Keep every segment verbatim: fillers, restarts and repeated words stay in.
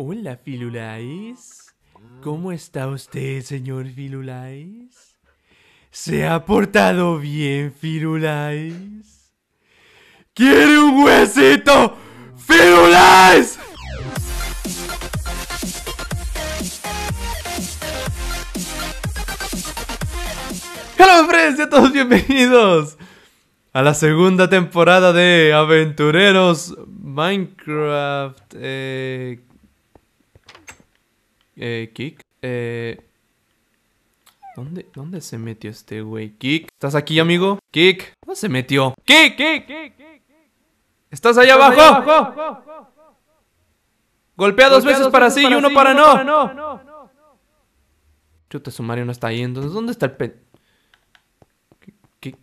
Hola, Filulais. ¿Cómo está usted, señor Filulais? ¿Se ha portado bien, Filulais? ¿Quiere un huesito, Filulais? Hello, friends, a todos bienvenidos a la segunda temporada de Aventureros Minecraft. Eh... Eh, Kick. Eh... ¿Dónde, ¿Dónde se metió este güey? Kick, ¿estás aquí, amigo? Kick, ¿dónde se metió? Kick, Kick, Kick, Kick. ¿Estás allá abajo? abajo? Golpea dos Golpea veces dos para sí y uno, sí, para, uno no. para no. no, no, no. Chuta, su Mario no está ahí, entonces ¿dónde está el pe... ¿Qué, qué? ¿Qué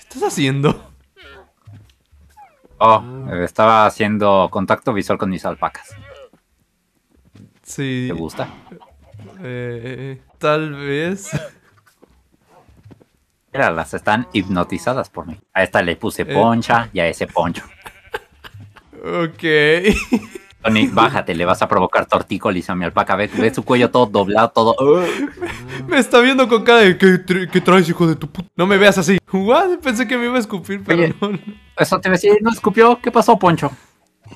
estás haciendo? Oh, estaba haciendo contacto visual con mis alpacas. Sí. ¿Te gusta? Eh, tal vez. Mira, las están hipnotizadas por mí. A esta le puse poncha eh. y a ese poncho. Ok. Tony, bájate, le vas a provocar tortícolis a mi alpaca. Ve, ve su cuello todo doblado, todo. Me está viendo con cara de ¿Qué, tra ¿qué traes, hijo de tu puta? No me veas así. ¿What? Pensé que me iba a escupir, pero Oye, no. Eso te decía, no escupió. ¿Qué pasó, poncho?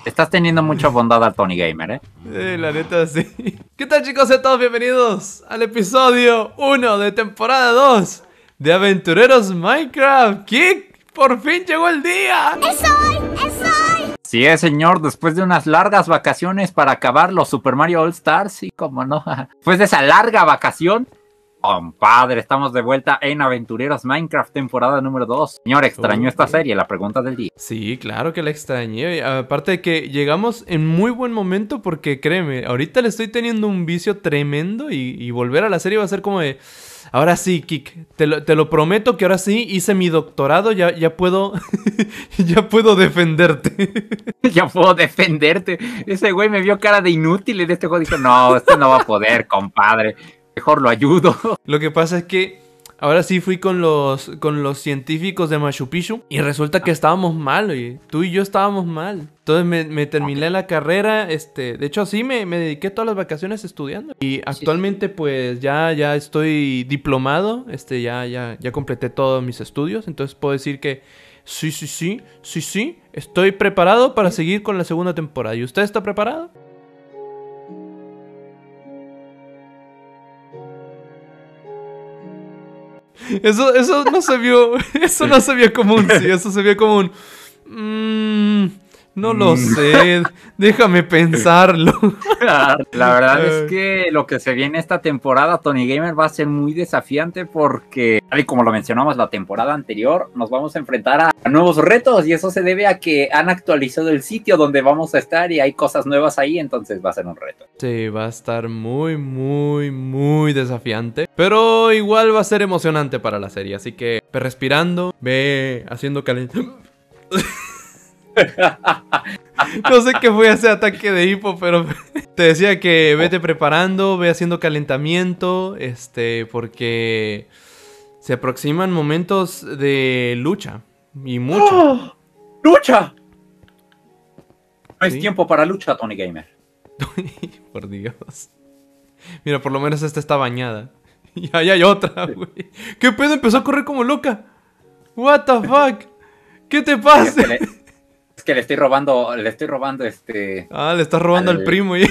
Estás teniendo mucha bondad al Tonny Gamer, ¿eh? Eh, la neta, sí. ¿Qué tal, chicos? Sean todos bienvenidos al episodio uno de temporada dos de Aventureros Minecraft. ¡Kick! ¡Por fin llegó el día! ¡Es hoy! ¡Es hoy! Sí, señor. Después de unas largas vacaciones para acabar los Super Mario All Stars, sí, como no. Después de esa larga vacación, compadre, estamos de vuelta en Aventureros Minecraft, temporada número dos. Señor, ¿extrañó oh, esta serie? La pregunta del día. Sí, claro que la extrañé. Aparte de que llegamos en muy buen momento porque, créeme, ahorita le estoy teniendo un vicio tremendo y, y volver a la serie va a ser como de... Ahora sí, Kik, te lo, te lo prometo que ahora sí hice mi doctorado, ya, ya puedo ya puedo defenderte. Ya puedo defenderte. Ese güey me vio cara de inútil en este juego. Dijo, no, este no va a poder, compadre. Mejor lo ayudo. Lo que pasa es que ahora sí fui con los con los científicos de Machu Picchu y resulta que estábamos mal, oye. Tú y yo estábamos mal. Entonces me, me terminé okay. la carrera, este, de hecho sí me, me dediqué todas las vacaciones estudiando. Y actualmente sí, sí. pues ya, ya estoy diplomado, este, ya, ya, ya completé todos mis estudios. Entonces puedo decir que sí, sí, sí, sí, sí, estoy preparado para seguir con la segunda temporada. ¿Y usted está preparado? Eso, eso no se vio, eso no se vio como un sí, eso se vio como un... Mmm, no lo sé, déjame pensarlo. La verdad es que lo que se viene esta temporada, Tonny Gamer, va a ser muy desafiante porque, tal y como lo mencionamos la temporada anterior, nos vamos a enfrentar a, a nuevos retos y eso se debe a que han actualizado el sitio donde vamos a estar y hay cosas nuevas ahí, entonces va a ser un reto. Sí, va a estar muy, muy, muy desafiante, pero igual va a ser emocionante para la serie, así que ve respirando, ve haciendo calentamiento. No sé qué fue ese ataque de hipo, pero te decía que vete preparando, ve haciendo calentamiento, este, porque se aproximan momentos de lucha y mucha. ¡Oh! ¡Lucha! No hay ¿Sí? tiempo para lucha, Tonny Gamer. Por Dios. Mira, por lo menos esta está bañada. Y ahí hay otra, güey. ¿Qué pedo? Empezó a correr como loca. What the fuck? ¿Qué te pasa? Que le estoy robando, le estoy robando este... Ah, le estás robando al, al primo. Y...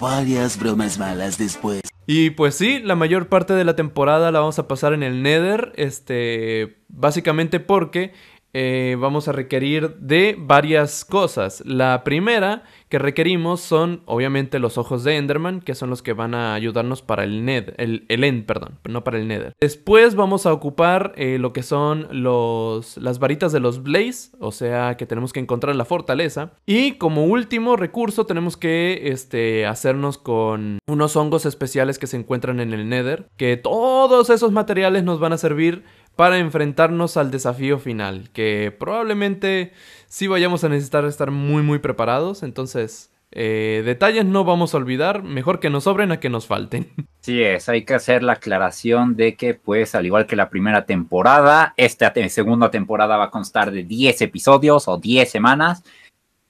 Varias bromas malas después. Y pues sí, la mayor parte de la temporada la vamos a pasar en el Nether. Este, básicamente porque eh, vamos a requerir de varias cosas. La primera que requerimos son, obviamente, los ojos de Enderman, que son los que van a ayudarnos para el Nether, el, el End, perdón, no para el Nether. Después vamos a ocupar eh, lo que son los, las varitas de los Blaze, o sea, que tenemos que encontrar la fortaleza. Y como último recurso tenemos que este, hacernos con unos hongos especiales que se encuentran en el Nether, que todos esos materiales nos van a servir para enfrentarnos al desafío final, que probablemente sí vayamos a necesitar estar muy muy preparados. Entonces, eh, detalles no vamos a olvidar, mejor que nos sobren a que nos falten. Sí, es, hay que hacer la aclaración de que, pues, al igual que la primera temporada, esta te- segunda temporada va a constar de diez episodios o diez semanas.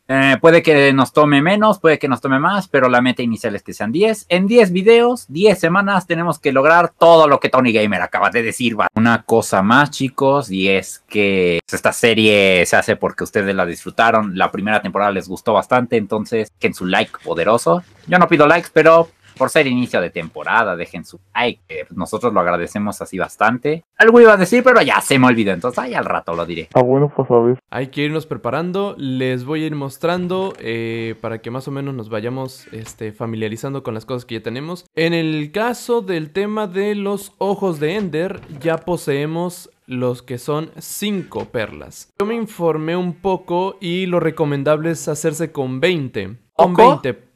Eh, puede que nos tome menos, puede que nos tome más, pero la meta inicial es que sean diez. En diez videos, diez semanas, tenemos que lograr todo lo que Tonny Gamer acaba de decir. Va. Una cosa más, chicos, y es que esta serie se hace porque ustedes la disfrutaron. La primera temporada les gustó bastante, entonces dejen su like poderoso. Yo no pido likes, pero por ser inicio de temporada, dejen su like. Nosotros lo agradecemos así bastante. Algo iba a decir, pero ya se me olvidó. Entonces, ahí al rato lo diré. Está bueno, pues a ver. Hay que irnos preparando. Les voy a ir mostrando eh, para que más o menos nos vayamos este, familiarizando con las cosas que ya tenemos. En el caso del tema de los ojos de Ender, ya poseemos los que son cinco perlas. Yo me informé un poco y lo recomendable es hacerse con veinte. Con veinte perlas.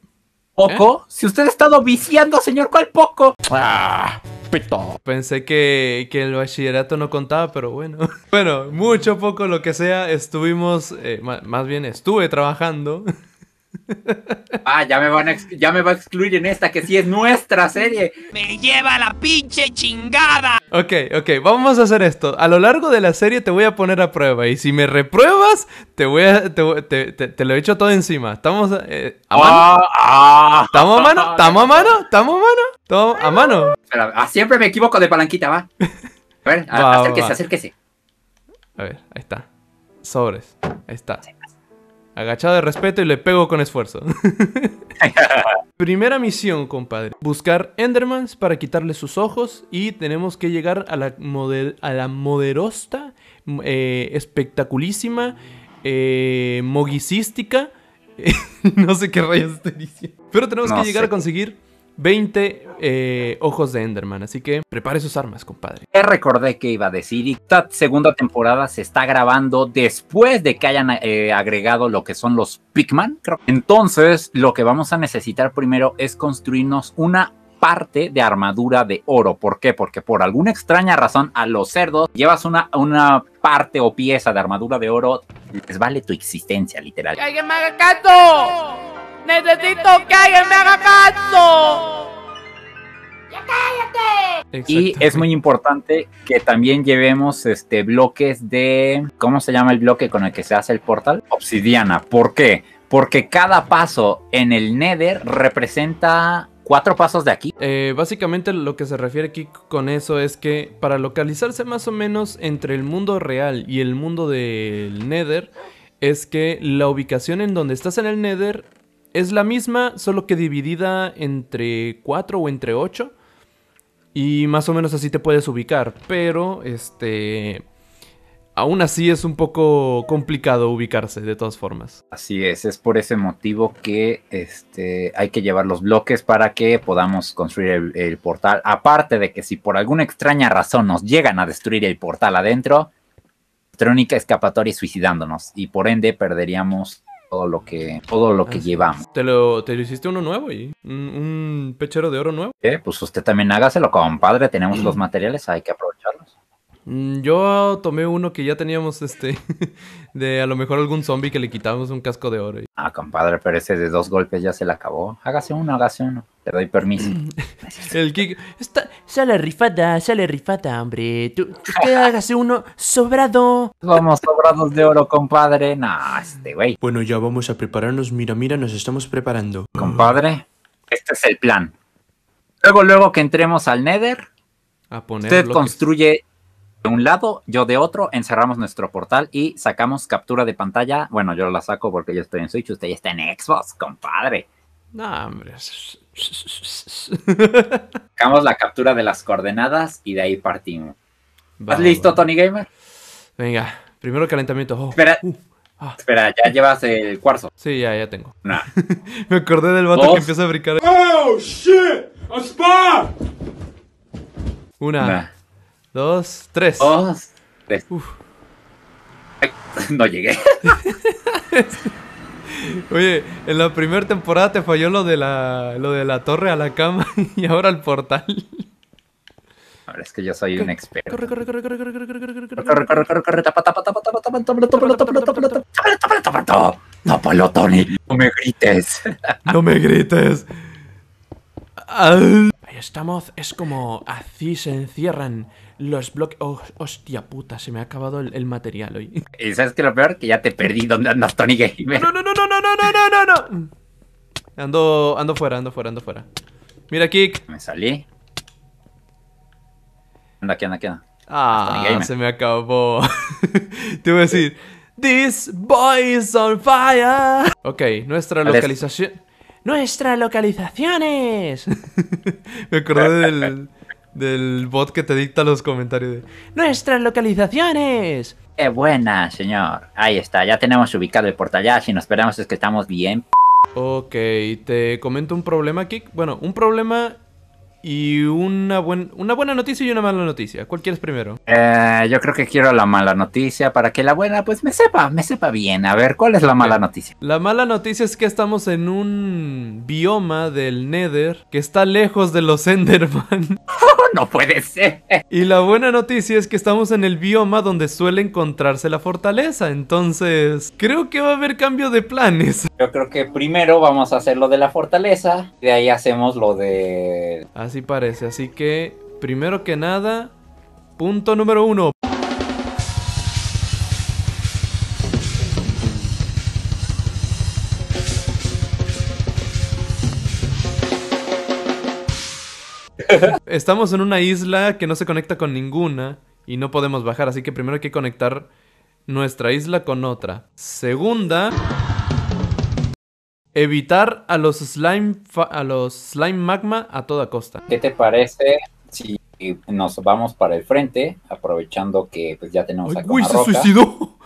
¿Poco? ¿Eh? Si usted ha estado viciando, señor, ¿cuál poco? Ah, pito. Pensé que, que el bachillerato no contaba, pero bueno. Bueno, mucho, poco, lo que sea, estuvimos, eh, más, más bien estuve trabajando. Ah, ya me, van a ya me va a excluir en esta que sí es nuestra serie. ¡Me lleva la pinche chingada! Ok, ok, vamos a hacer esto. A lo largo de la serie te voy a poner a prueba. Y si me repruebas, te voy a... Te, te, te, te lo echo todo encima. ¿Estamos eh, a mano? ¿Estamos a mano? ¿Estamos a mano? ¿Estamos a mano? ¿Estamos a mano? Espera, ah, siempre me equivoco de palanquita, va. A ver, a, va, acérquese, va. acérquese A ver, ahí está. Sobres, ahí está. Sí. Agachado de respeto y le pego con esfuerzo. Primera misión, compadre. Buscar Endermans para quitarle sus ojos. Y tenemos que llegar a la, moder a la moderosta, eh, espectaculísima, eh, moguicística. No sé qué rayos estoy diciendo. Pero tenemos no que llegar sé. a conseguir veinte eh, ojos de Enderman. Así que prepare sus armas, compadre. Recordé que iba a decir, y esta segunda temporada se está grabando después de que hayan eh, agregado lo que son los Pikman, creo. Entonces lo que vamos a necesitar primero es construirnos una parte de armadura de oro. ¿Por qué? Porque por alguna extraña razón a los cerdos llevas una, una parte o pieza de armadura de oro, les vale tu existencia, literal. ¡Que alguien me haga caso! ¡Necesito que alguien me haga caso! ¡Ya cállate! Y es muy importante que también llevemos este, bloques de... ¿Cómo se llama el bloque con el que se hace el portal? Obsidiana. ¿Por qué? Porque cada paso en el Nether representa... Cuatro pasos de aquí. Eh, básicamente lo que se refiere aquí con eso es que para localizarse más o menos entre el mundo real y el mundo del Nether, es que la ubicación en donde estás en el Nether es la misma, solo que dividida entre cuatro o entre ocho. Y más o menos así te puedes ubicar. Pero este... aún así es un poco complicado ubicarse, de todas formas. Así es, es por ese motivo que este, hay que llevar los bloques para que podamos construir el, el portal. Aparte de que si por alguna extraña razón nos llegan a destruir el portal adentro, nuestra única escapatoria es suicidándonos. Y por ende perderíamos todo lo que, todo lo que ah, llevamos. Te lo, te lo hiciste uno nuevo y un, un pechero de oro nuevo. Eh, pues usted también hágaselo, compadre. Tenemos mm. los materiales, hay que aprovecharlos. Yo tomé uno que ya teníamos, este, de a lo mejor algún zombie que le quitamos un casco de oro. Y... Ah, compadre, pero ese de dos golpes ya se le acabó. Hágase uno, hágase uno. Te doy permiso. El Kick. Está... Sale rifada, sale rifada, hombre. Tú, usted hágase uno sobrado. Vamos sobrados de oro, compadre. Nah, este güey. Bueno, ya vamos a prepararnos. Mira, mira, nos estamos preparando. Compadre, este es el plan. Luego, luego que entremos al Nether, a poner usted bloques. Construye... de un lado, yo de otro, encerramos nuestro portal y sacamos captura de pantalla. Bueno, yo la saco porque yo estoy en Switch, usted ya está en Xbox, compadre. No, hombre. Sacamos la captura de las coordenadas y de ahí partimos. Vale, ¿Estás listo, vale. Tonny Gamer? Venga, primero calentamiento. Oh. Espera, uh, ah. espera, ya llevas el cuarzo. Sí, ya, ya tengo. Nah. Me acordé del vato Dos. que empieza a brincar. ¡Oh, shit! ¡A spa! Una... Nah. Dos, tres. Dos, tres. Uf. Ay, no llegué. Oye, en la primera temporada te falló lo de la lo de la torre a la cama y ahora el portal. Ahora es que yo soy un experto. Corre, corre, corre, corre, corre, corre, corre, corre, corre, corre, corre, corre, tapa, tapa, tapa, tapa, tapa, tapa, tapa, tapa, tapa, tapa, tapa, tapa, tápalo, Tonny. No me grites. No me grites. Ahí estamos, es como así se encierran Los bloques... Oh, hostia puta, se me ha acabado el, el material hoy. ¿Y sabes qué es lo peor? Que ya te perdí. ¿Dónde andas, Tonny Gamer? No, no, no, no, no, no, no, no, no. Ando, ando fuera, ando fuera, ando fuera. Mira, Kick. Me salí. Anda, aquí, anda, aquí, anda. Ah, se me acabó. Te voy a decir... This boy is on fire. Ok, nuestra localización... ¡Nuestra localización es! Me acordé del... Del bot que te dicta los comentarios de... ¡Nuestras localizaciones! ¡Qué buena, señor! Ahí está, ya tenemos ubicado el portallaje y nos esperamos es que estamos bien. Ok, te comento un problema, Kick. Bueno, un problema y una, buen, una buena noticia y una mala noticia. ¿Cuál quieres primero? Eh, yo creo que quiero la mala noticia para que la buena, pues, me sepa, me sepa bien. A ver, ¿cuál es la mala okay. noticia? La mala noticia es que estamos en un bioma del Nether que está lejos de los Enderman. ¡No puede ser! Y la buena noticia es que estamos en el bioma donde suele encontrarse la fortaleza. Entonces, creo que va a haber cambio de planes. Yo creo que primero vamos a hacer lo de la fortaleza. De ahí hacemos lo de... Así parece, así que, primero que nada, punto número uno. Estamos en una isla que no se conecta con ninguna y no podemos bajar, así que primero hay que conectar nuestra isla con otra. Segunda, evitar a los slime a los slime magma a toda costa. ¿Qué te parece si nos vamos para el frente, aprovechando que pues ya tenemos acá una roca? ¡Uy, se suicidó!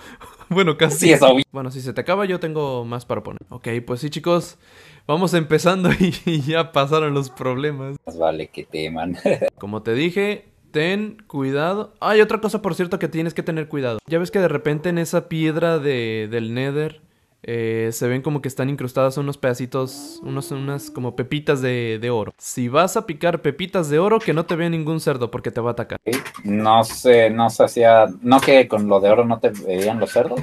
Bueno, casi. Sí, es obvio. Bueno, si se te acaba, yo tengo más para poner. Ok, pues sí, chicos. Vamos empezando y, y ya pasaron los problemas. Más vale que teman. Como te dije, ten cuidado. Hay otra cosa, por cierto, que tienes que tener cuidado. Ya ves que de repente en esa piedra de, del Nether eh, se ven como que están incrustadas unos pedacitos, unos, unas como pepitas de, de oro. Si vas a picar pepitas de oro, que no te vea ningún cerdo porque te va a atacar. No sé, no se hacía... ¿No que con lo de oro no te veían los cerdos?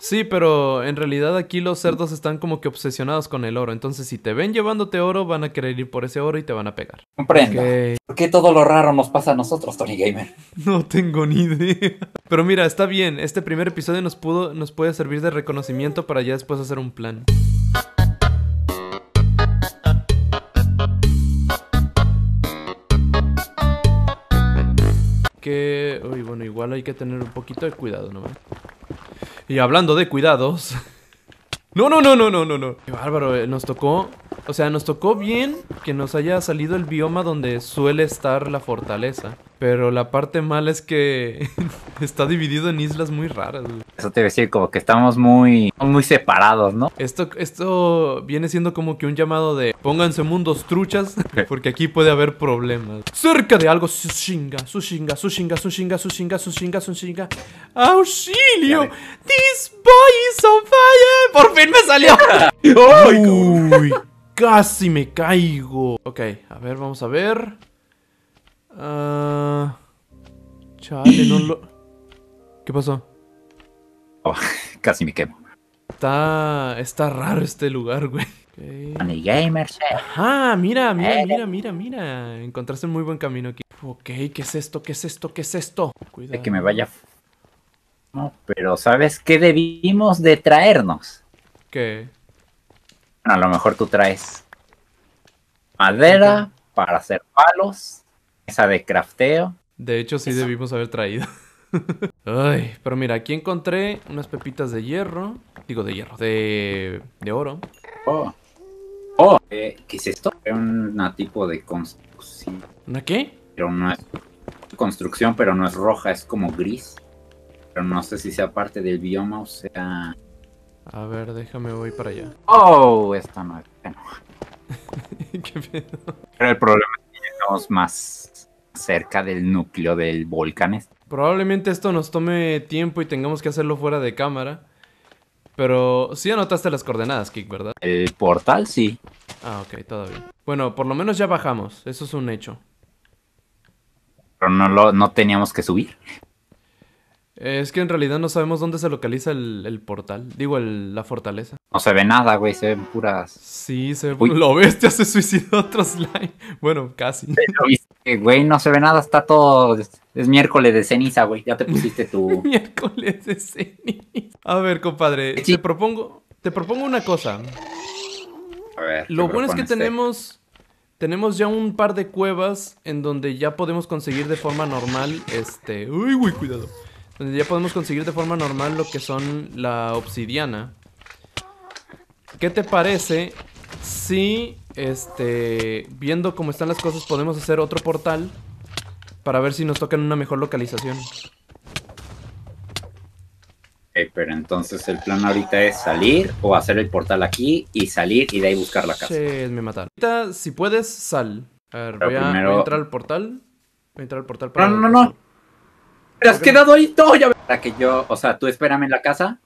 Sí, pero en realidad aquí los cerdos están como que obsesionados con el oro. Entonces, si te ven llevándote oro, van a querer ir por ese oro y te van a pegar. Comprendo. Okay. ¿Por qué todo lo raro nos pasa a nosotros, Tonny Gamer? No tengo ni idea. Pero mira, está bien. Este primer episodio nos, pudo, nos puede servir de reconocimiento para ya después hacer un plan. Que... Uy, bueno, igual hay que tener un poquito de cuidado nomás. Y hablando de cuidados... No, no, no, no, no, no, no. Qué bárbaro, nos tocó... O sea, nos tocó bien que nos haya salido el bioma donde suele estar la fortaleza. Pero la parte mala es que está dividido en islas muy raras. Eso te iba a decir, como que estamos muy, muy separados, ¿no? Esto, esto viene siendo como que un llamado de... Pónganse mundos truchas, porque aquí puede haber problemas. Cerca de algo, sushinga, sushinga, sushinga, sushinga, sushinga, sushinga, sushinga. ¡Auxilio! ¡This boy is on fire! ¡Por fin me salió! ¡Uy! ¡Casi me caigo! Ok, a ver, vamos a ver. Uh... Chale, no lo... ¿Qué pasó? Oh, casi me quemo. Está... Está raro este lugar, güey. Okay. Tonny Gamer. Ajá, mira, mira, mira, mira, mira. Encontraste un muy buen camino aquí. Ok, ¿qué es esto? ¿Qué es esto? ¿Qué es esto? Cuidado. De que me vaya... No, pero ¿sabes qué debimos de traernos? ¿Qué? Bueno, a lo mejor tú traes madera, okay, para hacer palos, esa de crafteo. De hecho, sí, eso debimos haber traído. Ay, pero mira, aquí encontré unas pepitas de hierro. Digo, de hierro, de, de oro. Oh, oh, eh, ¿qué es esto? Era un tipo de construcción. ¿Una qué? Pero no es construcción, pero no es roja, es como gris. Pero no sé si sea parte del bioma o sea... A ver, déjame, voy para allá. Oh, esta no es... Bueno. Qué pedo. Pero el problema es que estamos más cerca del núcleo del volcán este. Probablemente esto nos tome tiempo y tengamos que hacerlo fuera de cámara. Pero sí anotaste las coordenadas, Kick, ¿verdad? El portal, sí. Ah, ok, todavía. Bueno, por lo menos ya bajamos. Eso es un hecho. Pero no, lo, no teníamos que subir. Es que en realidad no sabemos dónde se localiza el, el portal. Digo, el, la fortaleza. No se ve nada, güey. Se ven puras... Sí, se ve... Lo bestia se suicidó otro slime. Bueno, casi. Güey, no se ve nada, está todo... Es miércoles de ceniza, güey. Ya te pusiste tu... miércoles de ceniza. A ver, compadre, sí. te propongo... Te propongo una cosa. A ver, lo bueno es que tenemos... Tenemos ya un par de cuevas en donde ya podemos conseguir de forma normal, este... Uy, uy, cuidado. Donde ya podemos conseguir de forma normal lo que son la obsidiana. ¿Qué te parece si, este... viendo cómo están las cosas, podemos hacer otro portal para ver si nos tocan una mejor localización? Eh, pero entonces el plan ahorita es salir o hacer el portal aquí y salir y de ahí buscar la casa. Sí, me mataron. Ahorita, si puedes, sal. A ver, voy, primero... a, voy a entrar al portal. Voy a entrar al portal para... No, no, no. Te has quedado ahí todo, ya. Para que yo, o sea, tú espérame en la casa.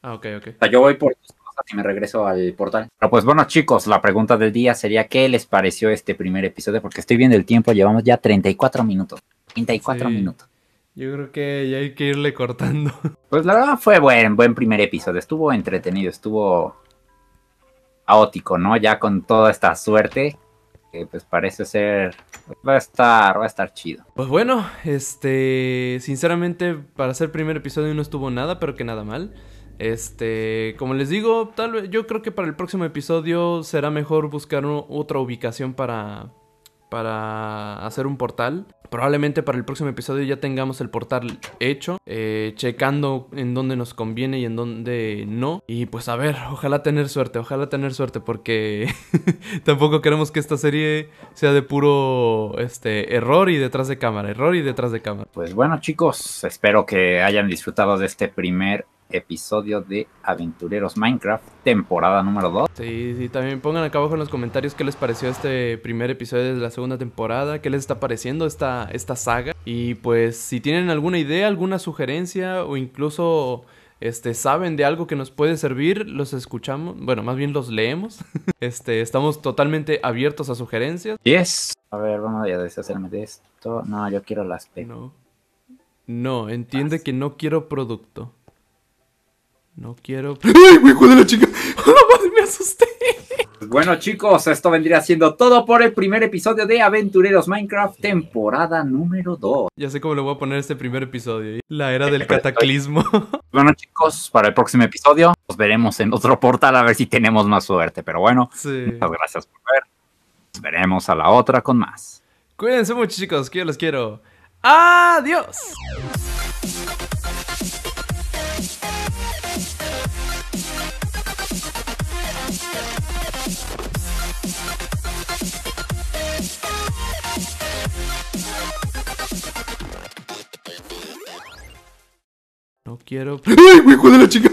Ah, ok, ok. O sea, yo voy por tus cosas y me regreso al portal. Pero pues bueno, chicos, la pregunta del día sería ¿qué les pareció este primer episodio? Porque estoy viendo el tiempo, llevamos ya treinta y cuatro minutos. treinta y cuatro sí. minutos. Yo creo que ya hay que irle cortando. Pues la verdad fue buen, buen primer episodio. Estuvo entretenido, estuvo caótico, ¿no? Ya con toda esta suerte, que pues parece ser... Va a estar, va a estar chido. Pues bueno, este... Sinceramente, para ser primer episodio no estuvo nada, pero que nada mal. Este... Como les digo, tal vez... Yo creo que para el próximo episodio será mejor buscar un, otra ubicación para... para hacer un portal. Probablemente para el próximo episodio ya tengamos el portal hecho, eh, checando en dónde nos conviene y en dónde no. Y pues a ver, ojalá tener suerte, ojalá tener suerte, porque tampoco queremos que esta serie sea de puro este error y detrás de cámara, error y detrás de cámara. Pues bueno, chicos, espero que hayan disfrutado de este primer episodio de Aventureros Minecraft, temporada número dos. Sí, sí, también pongan acá abajo en los comentarios qué les pareció este primer episodio de la segunda temporada, qué les está pareciendo esta, esta saga. Y pues si tienen alguna idea, alguna sugerencia o incluso este, saben de algo que nos puede servir, los escuchamos, bueno, más bien los leemos. Este, estamos totalmente abiertos a sugerencias. Yes. A ver, vamos a deshacerme de esto. No, yo quiero las P. No, no entiende ah, que no quiero producto. No quiero... ¡Ay, güey, hijo de la chica! ¡Oh, madre, me asusté! Bueno, chicos, esto vendría siendo todo por el primer episodio de Aventureros Minecraft, temporada número dos. Ya sé cómo le voy a poner este primer episodio, ¿eh? La era del cataclismo. Bueno, chicos, para el próximo episodio nos veremos en otro portal a ver si tenemos más suerte. Pero bueno, sí. Muchas gracias por ver. Nos veremos a la otra con más. Cuídense mucho, chicos, que yo los quiero. ¡Adiós! No quiero... ¡Ay, hijo de la chica!